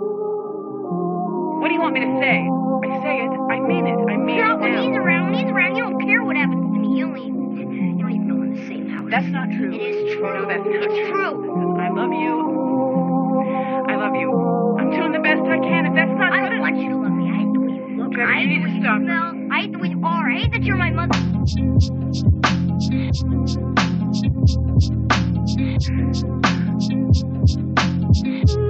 What do you want me to say? I say it. I mean it. I mean it now. When he's around, you don't care what happens to me. You don't even know we're in the same house. That's not true. It is true. No, that's not true. I love you. I love you. I'm doing the best I can. If that's not good, I don't want you to love me. I hate the way you look. Better, I hate the way you smell. I hate the way you are. I hate that you're my mother.